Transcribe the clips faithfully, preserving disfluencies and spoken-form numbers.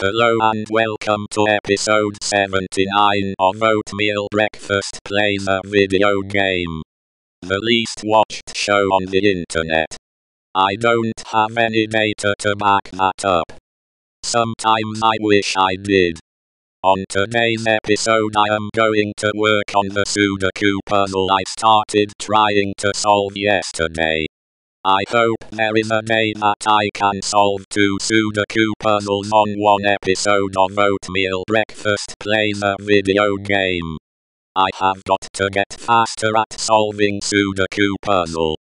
Hello and welcome to episode seventy-nine of Oatmeal Breakfast Plays a Video Game. The least watched show on the internet. I don't have any data to back that up. Sometimes I wish I did. On today's episode I am going to work on the Sudoku puzzle I started trying to solve yesterday. I hope there is a day that I can solve two Sudoku puzzles on one episode of Oatmeal Breakfast Plays a Video Game. I have got to get faster at solving Sudoku puzzle.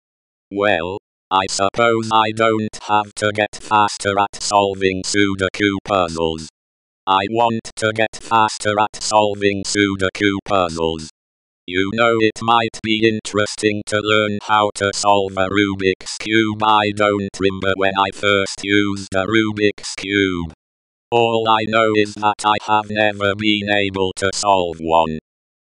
Well, I suppose I don't have to get faster at solving Sudoku puzzles. I want to get faster at solving Sudoku puzzles. You know, it might be interesting to learn how to solve a Rubik's Cube. I don't remember when I first used a Rubik's Cube. All I know is that I have never been able to solve one.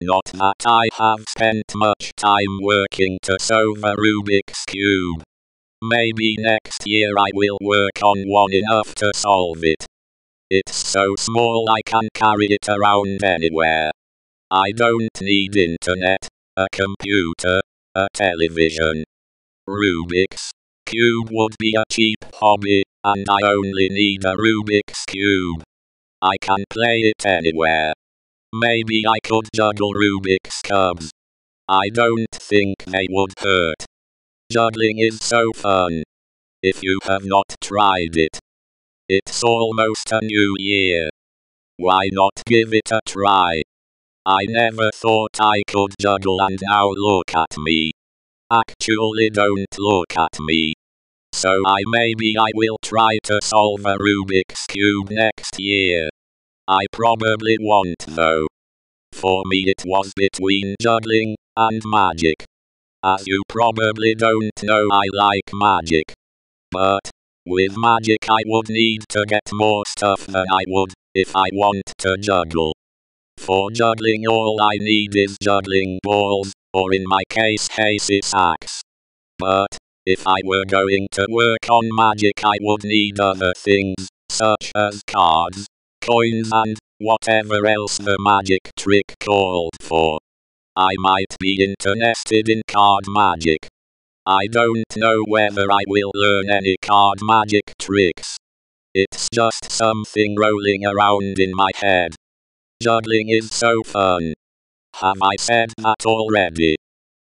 Not that I have spent much time working to solve a Rubik's Cube. Maybe next year I will work on one enough to solve it. It's so small I can carry it around anywhere. I don't need internet, a computer, a television. Rubik's Cube would be a cheap hobby, and I only need a Rubik's Cube. I can play it anywhere. Maybe I could juggle Rubik's Cubes. I don't think they would hurt. Juggling is so fun. If you have not tried it. It's almost a new year. Why not give it a try? I never thought I could juggle, and now look at me. Actually, don't look at me. So I maybe I will try to solve a Rubik's Cube next year. I probably won't though. For me it was between juggling and magic. As you probably don't know, I like magic. But with magic I would need to get more stuff than I would if I want to juggle. For juggling all I need is juggling balls, or in my case Hase Axe. But if I were going to work on magic I would need other things, such as cards, coins and whatever else the magic trick called for. I might be interested in card magic. I don't know whether I will learn any card magic tricks. It's just something rolling around in my head. Juggling is so fun. Have I said that already?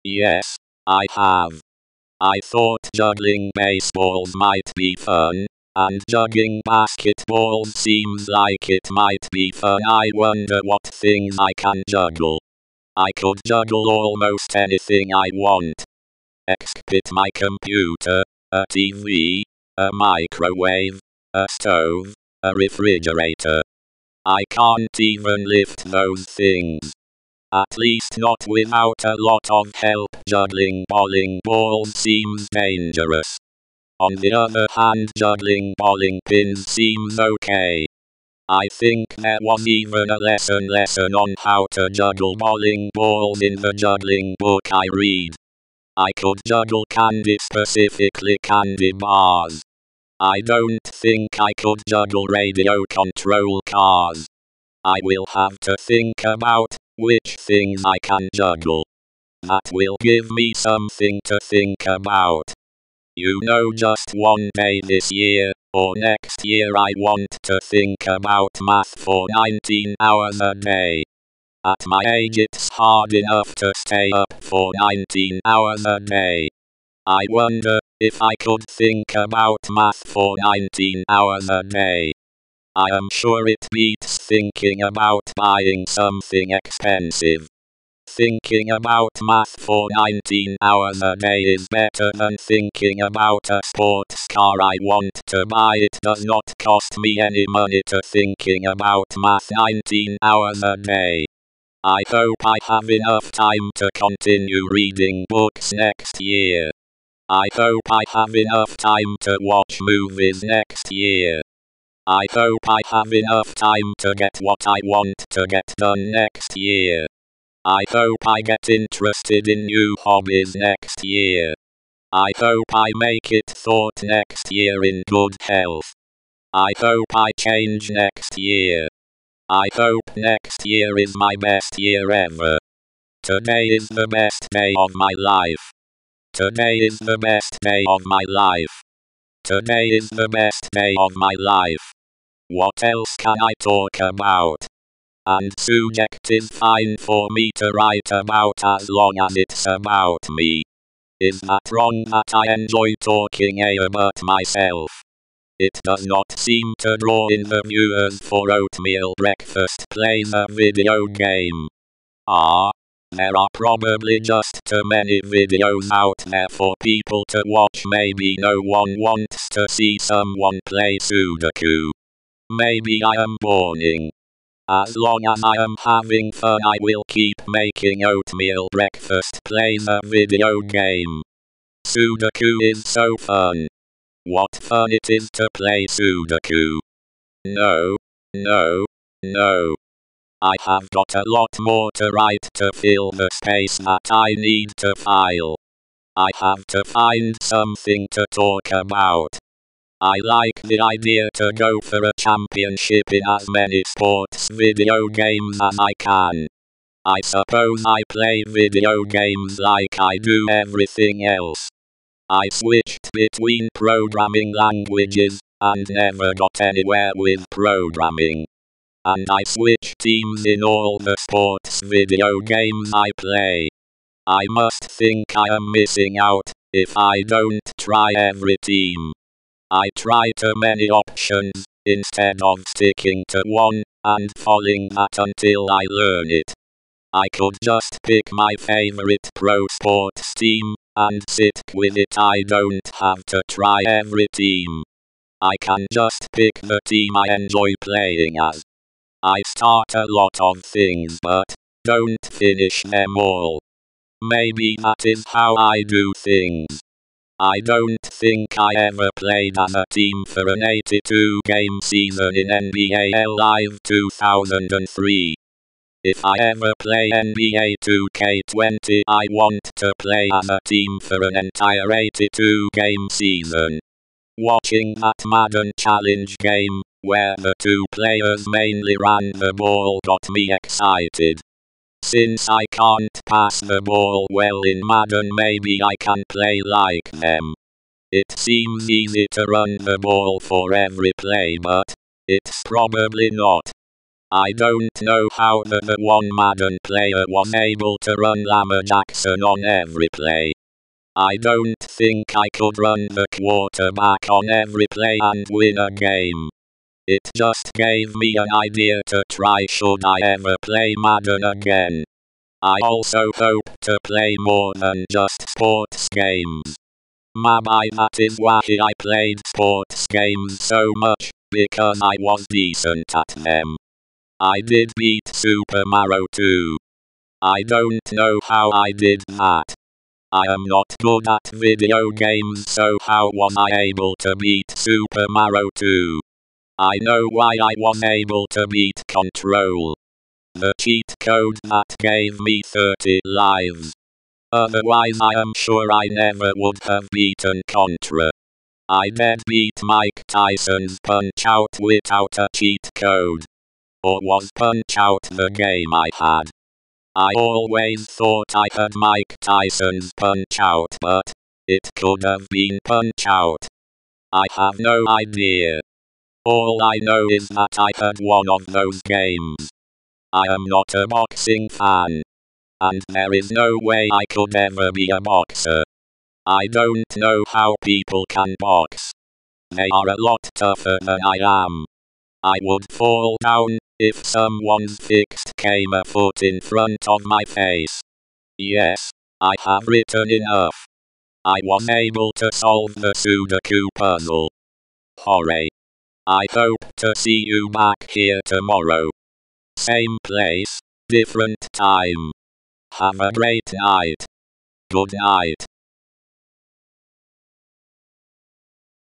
Yes, I have. I thought juggling baseballs might be fun, and juggling basketballs seems like it might be fun. I wonder what things I can juggle. I could juggle almost anything I want. Except my computer, a T V, a microwave, a stove, a refrigerator. I can't even lift those things. At least not without a lot of help. Juggling bowling balls seems dangerous. On the other hand, juggling bowling pins seems okay. I think there was even a lesson lesson on how to juggle bowling balls in the juggling book I read. I could juggle candy, specifically candy bars. I don't think I could juggle radio control cars. I will have to think about which things I can juggle. That will give me something to think about. You know, just one day this year, or next year I want to think about math for nineteen hours a day. At my age it's hard enough to stay up for nineteen hours a day. I wonder if I could think about math for nineteen hours a day. I am sure it beats thinking about buying something expensive. Thinking about math for nineteen hours a day is better than thinking about a sports car I want to buy. It does not cost me any money to thinking about math nineteen hours a day. I hope I have enough time to continue reading books next year. I hope I have enough time to watch movies next year. I hope I have enough time to get what I want to get done next year. I hope I get interested in new hobbies next year. I hope I make it thought next year in good health. I hope I change next year. I hope next year is my best year ever. Today is the best day of my life. Today is the best day of my life. Today is the best day of my life. What else can I talk about? And subject is fine for me to write about as long as it's about me. Is that wrong that I enjoy talking about myself? It does not seem to draw in the viewers for Oatmeal Breakfast Plays a Video Game. Ah, there are probably just too many videos out there for people to watch. Maybe no one wants to see someone play Sudoku. Maybe I am boring. As long as I am having fun, I will keep making Oatmeal Breakfast Plays a Video Game. Sudoku is so fun. What fun it is to play Sudoku. No, no, no. I have got a lot more to write to fill the space that I need to fill. I have to find something to talk about. I like the idea to go for a championship in as many sports video games as I can. I suppose I play video games like I do everything else. I switched between programming languages, and never got anywhere with programming. And I switch teams in all the sports video games I play. I must think I am missing out, if I don't try every team. I try too many options, instead of sticking to one, and following that until I learn it. I could just pick my favorite pro sports team, and sit with it. I don't have to try every team. I can just pick the team I enjoy playing as. I start a lot of things but don't finish them all. Maybe that is how I do things. I don't think I ever played as a team for an eighty-two game season in N B A Live two thousand three. If I ever play N B A two K twenty, I want to play as a team for an entire eighty-two game season. Watching that Madden challenge game, where the two players mainly ran the ball, got me excited. Since I can't pass the ball well in Madden, maybe I can play like them. It seems easy to run the ball for every play, but it's probably not. I don't know how the, the one Madden player was able to run Lamar Jackson on every play. I don't think I could run the quarterback on every play and win a game. It just gave me an idea to try. Should I ever play Madden again? I also hope to play more than just sports games. Maybe that is why I played sports games so much, because I was decent at them. I did beat Super Mario two. I don't know how I did that. I am not good at video games, so how was I able to beat Super Mario two? I know why I was able to beat Control. The cheat code that gave me thirty lives. Otherwise I am sure I never would have beaten Contra. I did beat Mike Tyson's Punch-Out without a cheat code. Or was Punch-Out the game I had? I always thought I had Mike Tyson's Punch-Out, but it could have been Punch-Out. I have no idea. All I know is that I had one of those games. I am not a boxing fan. And there is no way I could ever be a boxer. I don't know how people can box. They are a lot tougher than I am. I would fall down if someone's fixed came a foot in front of my face. Yes, I have written enough. I was able to solve the Sudoku puzzle. Hooray. I hope to see you back here tomorrow. Same place, different time. Have a great night. Good night.